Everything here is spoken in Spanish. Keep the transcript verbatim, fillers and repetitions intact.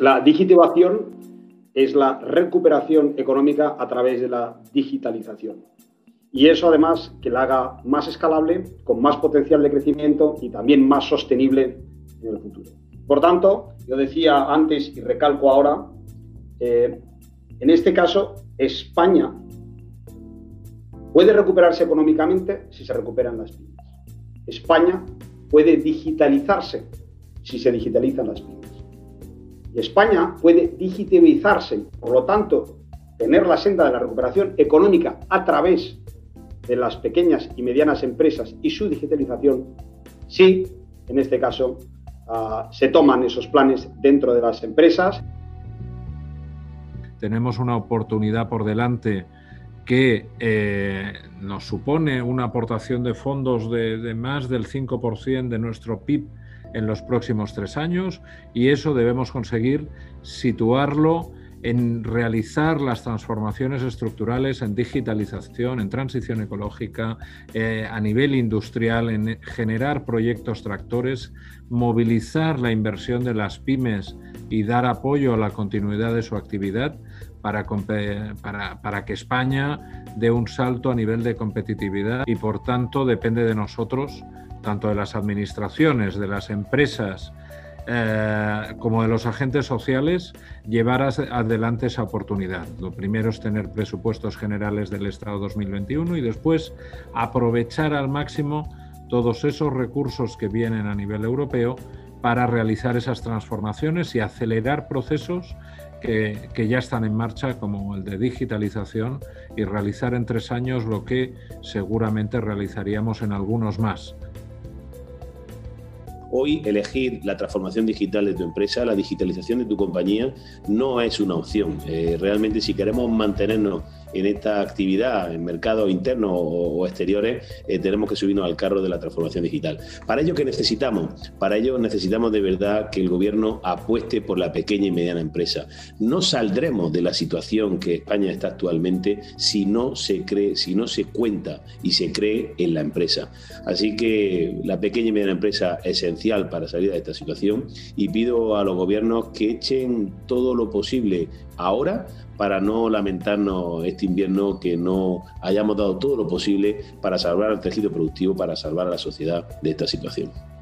La digitivación es la recuperación económica a través de la digitalización. Y eso, además, que la haga más escalable, con más potencial de crecimiento y también más sostenible en el futuro. Por tanto, yo decía antes y recalco ahora, eh, en este caso, España puede recuperarse económicamente si se recuperan las pymes. España puede digitalizarse si se digitalizan las pymes. Y España puede digitalizarse, por lo tanto, tener la senda de la recuperación económica a través de las pequeñas y medianas empresas y su digitalización, si, en este caso, uh, se toman esos planes dentro de las empresas. Tenemos una oportunidad por delante que eh, nos supone una aportación de fondos de, de más del cinco por ciento de nuestro P I B en los próximos tres años, y eso debemos conseguir situarlo en realizar las transformaciones estructurales en digitalización, en transición ecológica, eh, a nivel industrial, en generar proyectos tractores, movilizar la inversión de las pymes y dar apoyo a la continuidad de su actividad para, para, para que España dé un salto a nivel de competitividad, y por tanto depende de nosotros, tanto de las administraciones, de las empresas, Eh, como de los agentes sociales, llevar adelante esa oportunidad. Lo primero es tener presupuestos generales del Estado dos mil veintiuno y después aprovechar al máximo todos esos recursos que vienen a nivel europeo para realizar esas transformaciones y acelerar procesos que, que ya están en marcha, como el de digitalización, y realizar en tres años lo que seguramente realizaríamos en algunos más. Hoy, elegir la transformación digital de tu empresa, la digitalización de tu compañía, no es una opción. Eh, realmente, si queremos mantenernos en esta actividad, en mercados internos o, o exteriores, eh, tenemos que subirnos al carro de la transformación digital. Para ello, ¿qué necesitamos? Para ello necesitamos de verdad que el gobierno apueste por la pequeña y mediana empresa. No saldremos de la situación que España está actualmente si no se cree, si no se cuenta y se cree en la empresa. Así que la pequeña y mediana empresa es esencial para salir de esta situación, y pido a los gobiernos que echen todo lo posible ahora para no lamentarnos este invierno, que no hayamos dado todo lo posible para salvar al tejido productivo, para salvar a la sociedad de esta situación.